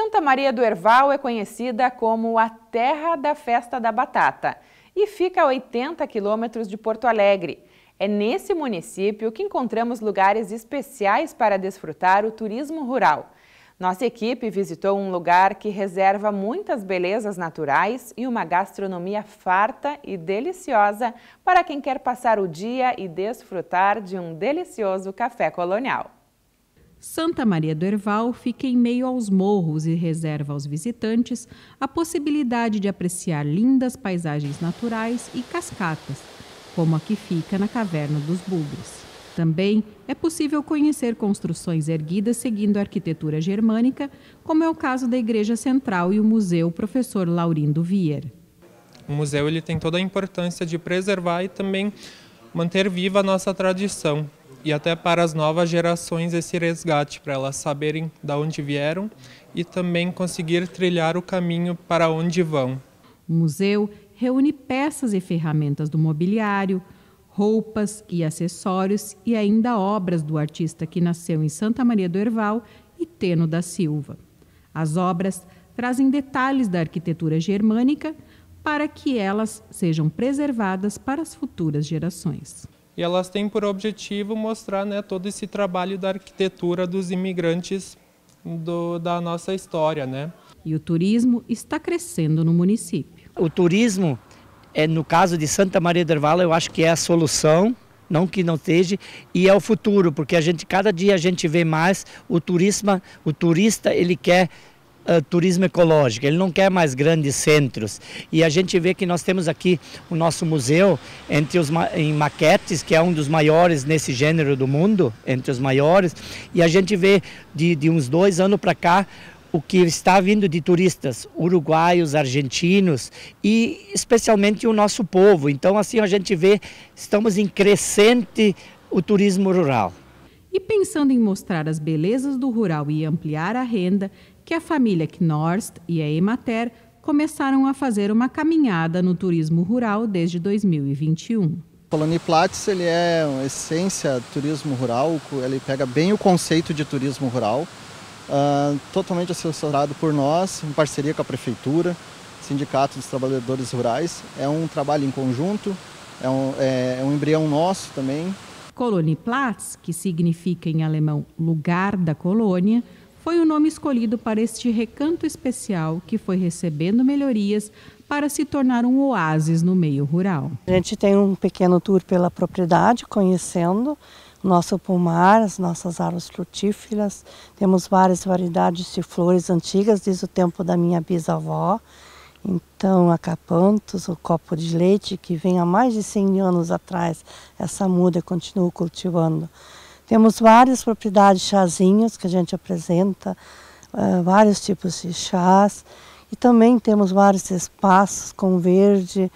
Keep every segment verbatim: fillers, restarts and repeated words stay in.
Santa Maria do Herval é conhecida como a Terra da Festa da Batata e fica a oitenta quilômetros de Porto Alegre. É nesse município que encontramos lugares especiais para desfrutar o turismo rural. Nossa equipe visitou um lugar que reserva muitas belezas naturais e uma gastronomia farta e deliciosa para quem quer passar o dia e desfrutar de um delicioso café colonial. Santa Maria do Herval fica em meio aos morros e reserva aos visitantes a possibilidade de apreciar lindas paisagens naturais e cascatas, como a que fica na Caverna dos Bugres. Também é possível conhecer construções erguidas seguindo a arquitetura germânica, como é o caso da Igreja Central e o Museu Professor Laurindo Vier. O museu ele tem toda a importância de preservar e também manter viva a nossa tradição. E até para as novas gerações esse resgate, para elas saberem de onde vieram e também conseguir trilhar o caminho para onde vão. O museu reúne peças e ferramentas do mobiliário, roupas e acessórios e ainda obras do artista que nasceu em Santa Maria do Herval e Teno da Silva. As obras trazem detalhes da arquitetura germânica para que elas sejam preservadas para as futuras gerações. E elas têm por objetivo mostrar, né, todo esse trabalho da arquitetura dos imigrantes do, da nossa história, né? E o turismo está crescendo no município. O turismo... É, no caso de Santa Maria do Herval, eu acho que é a solução, não que não esteja, e é o futuro, porque a gente, cada dia a gente vê mais o turismo, o turista ele quer uh, turismo ecológico, ele não quer mais grandes centros. E a gente vê que nós temos aqui o nosso museu entre os, em maquetes, que é um dos maiores nesse gênero do mundo, entre os maiores, e a gente vê de, de uns dois anos para cá, o que está vindo de turistas, uruguaios, argentinos e especialmente o nosso povo. Então assim a gente vê, estamos em crescente o turismo rural. E pensando em mostrar as belezas do rural e ampliar a renda, que a família Knorst e a Emater começaram a fazer uma caminhada no turismo rural desde dois mil e vinte e um. A Colônia Platz, ele é uma essência turismo rural, ele pega bem o conceito de turismo rural, Uh, totalmente assessorado por nós, em parceria com a Prefeitura, Sindicato dos Trabalhadores Rurais. É um trabalho em conjunto, é um, é, é um embrião nosso também. Colônia Platz, que significa em alemão lugar da colônia, foi o nome escolhido para este recanto especial que foi recebendo melhorias para se tornar um oásis no meio rural. A gente tem um pequeno tour pela propriedade, conhecendo nosso pomar, as nossas árvores frutíferas, temos várias variedades de flores antigas, desde o tempo da minha bisavó. Então, a capantos, o copo de leite, que vem há mais de cem anos atrás, essa muda eu continuo cultivando. Temos várias propriedades de chazinhos que a gente apresenta, vários tipos de chás. E também temos vários espaços com verde,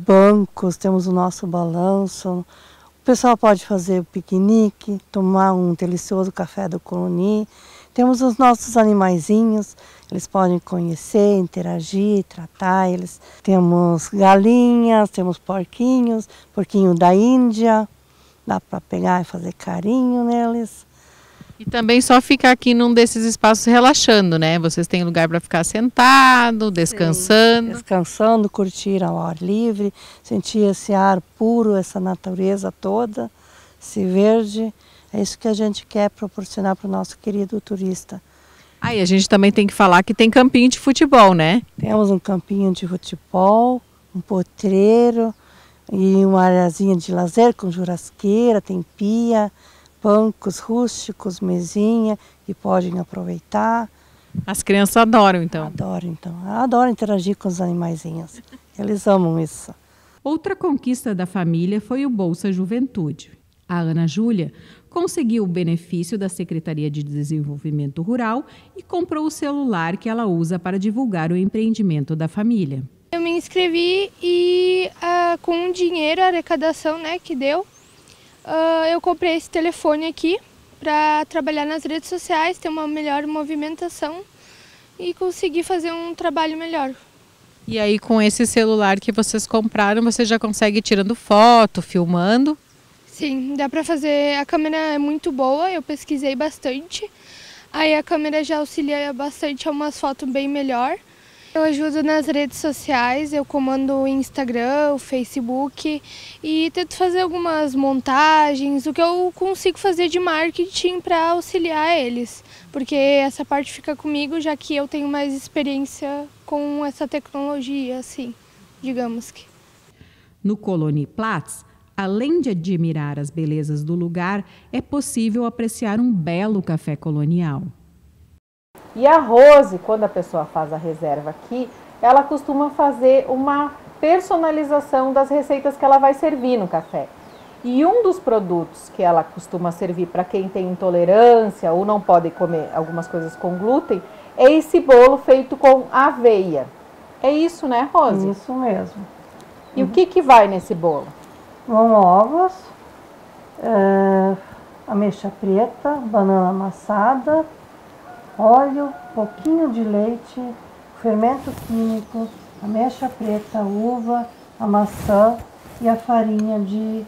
bancos, temos o nosso balanço. O pessoal pode fazer piquenique, tomar um delicioso café do Colônia. Temos os nossos animaizinhos, eles podem conhecer, interagir, tratar eles. Temos galinhas, temos porquinhos, porquinho da Índia, dá para pegar e fazer carinho neles. E também só ficar aqui num desses espaços relaxando, né? Vocês têm lugar para ficar sentado, descansando. Sim, descansando, curtir ao ar livre, sentir esse ar puro, essa natureza toda, esse verde. É isso que a gente quer proporcionar para o nosso querido turista. Ah, e a gente também tem que falar que tem campinho de futebol, né? Temos um campinho de futebol, um potreiro e uma areazinha de lazer com churrasqueira, tem pia, bancos rústicos, mesinha, que podem aproveitar. As crianças adoram, então? Adoram, então. Adoram interagir com os animaizinhos. Eles amam isso. Outra conquista da família foi o Bolsa Juventude. A Ana Júlia conseguiu o benefício da Secretaria de Desenvolvimento Rural e comprou o celular que ela usa para divulgar o empreendimento da família. Eu me inscrevi e ah, com o dinheiro, a arrecadação, né, que deu, Uh, eu comprei esse telefone aqui para trabalhar nas redes sociais, ter uma melhor movimentação e conseguir fazer um trabalho melhor. E aí com esse celular que vocês compraram, você já consegue ir tirando foto, filmando? Sim, dá para fazer, a câmera é muito boa, eu pesquisei bastante. Aí a câmera já auxilia bastante a umas fotos bem melhor. Eu ajudo nas redes sociais, eu comando o Instagram, o Facebook e tento fazer algumas montagens, o que eu consigo fazer de marketing para auxiliar eles, porque essa parte fica comigo, já que eu tenho mais experiência com essa tecnologia, assim, digamos que. No Colônia Platz, além de admirar as belezas do lugar, é possível apreciar um belo café colonial. E a Rose, quando a pessoa faz a reserva aqui, ela costuma fazer uma personalização das receitas que ela vai servir no café. E um dos produtos que ela costuma servir para quem tem intolerância ou não pode comer algumas coisas com glúten, é esse bolo feito com aveia. É isso, né, Rose? Isso mesmo. E uhum. o que que vai nesse bolo? Vão ovos, uh, ameixa preta, banana amassada, óleo, pouquinho de leite, fermento químico, ameixa preta, uva, a maçã e a farinha de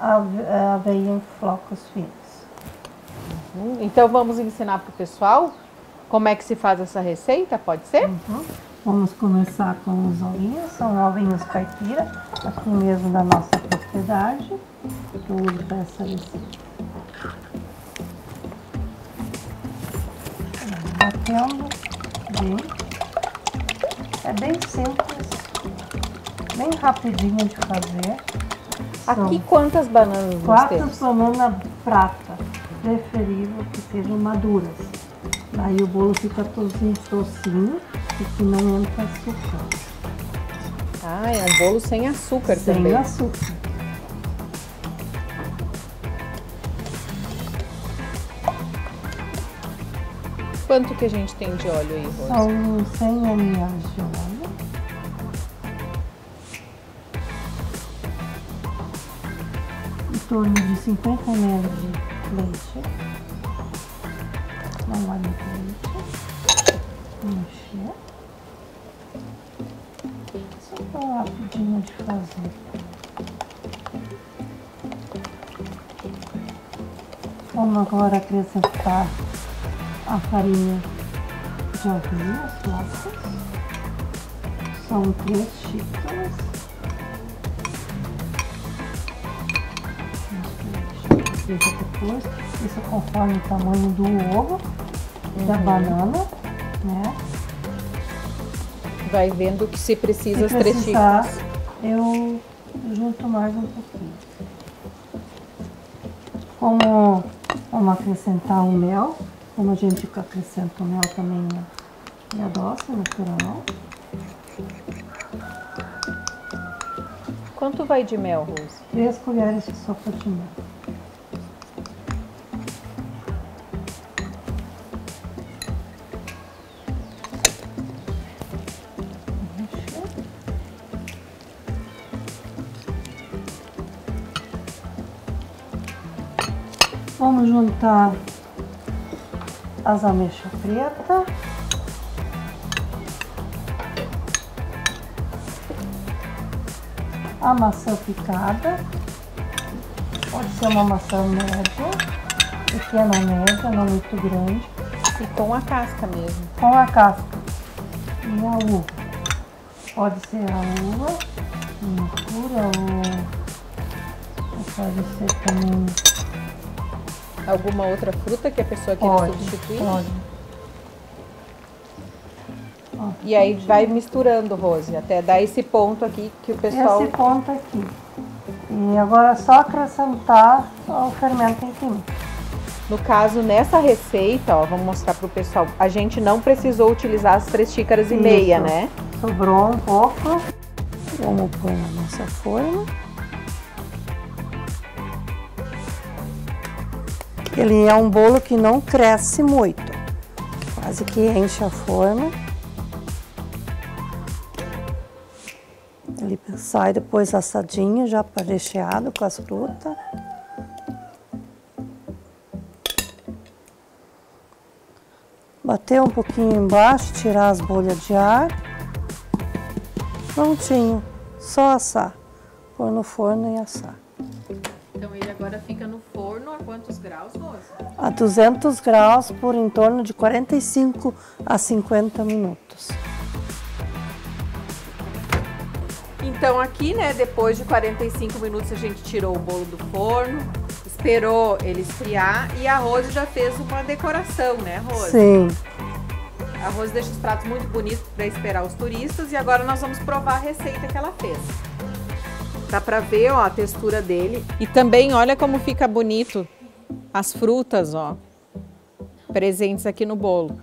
aveia em flocos finos. Uhum. Então vamos ensinar para o pessoal como é que se faz essa receita, pode ser? Uhum. Vamos começar com os ovinhos, são ovinhos caipira, aqui mesmo da nossa propriedade, que eu uso para essa receita. Batendo bem, é bem simples, bem rapidinho de fazer. Aqui são quantas bananas nós temos? Quatro bananas prata, preferível que sejam maduras. Daí o bolo fica tozinho, docinho e que não entra açúcar. Ah, é um bolo sem açúcar sem também. Sem açúcar. Quanto que a gente tem de óleo aí, Rose? São cem mililitros de óleo. Em torno de cinquenta mililitros de leite. Não vale leite. Mexer. Isso é rapidinho de fazer. Vamos agora acrescentar a farinha de aveia, as flocos, são três xícaras. Depois, isso conforme o tamanho do ovo, uhum. da banana, né? Vai vendo que se precisa as três xícaras. Eu junto mais um pouquinho. Como vamos acrescentar o mel. Como a gente acrescenta o mel também e adoça natural. Quanto vai de mel, Rose? Três colheres de sopa de mel. Vamos juntar as ameixas preta, a maçã picada, pode ser uma maçã média, pequena média, não muito grande. E com a casca mesmo. Com a casca. E a uva. Pode ser a uva, madura ou, ou pode ser também alguma outra fruta que a pessoa queira pode, substituir? Pode. E aí vai misturando, Rose, até dar esse ponto aqui que o pessoal... Esse ponto aqui. E agora é só acrescentar o fermento em química. No caso, nessa receita, ó, vamos mostrar para o pessoal, a gente não precisou utilizar as três xícaras Isso. e meia, né? Sobrou um pouco. Vamos pôr na nossa forma. Ele é um bolo que não cresce muito, quase que enche a forma. Ele sai depois assadinho, já recheado com as frutas. Bater um pouquinho embaixo, tirar as bolhas de ar. Prontinho, só assar, pôr no forno e assar. Então ele agora fica no forno a quantos graus, Rose? a duzentos graus por em torno de quarenta e cinco a cinquenta minutos. Então aqui, né, depois de quarenta e cinco minutos a gente tirou o bolo do forno, esperou ele esfriar e a Rose já fez uma decoração, né, Rose? Sim. A Rose deixa os pratos muito bonitos para esperar os turistas e agora nós vamos provar a receita que ela fez. Dá para ver, ó, a textura dele. E também olha como fica bonito as frutas, ó, presentes aqui no bolo.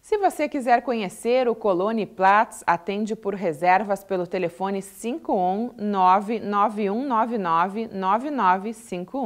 Se você quiser conhecer, o Colônia Platz atende por reservas pelo telefone cinco um nove, nove um nove nove, nove nove cinco um.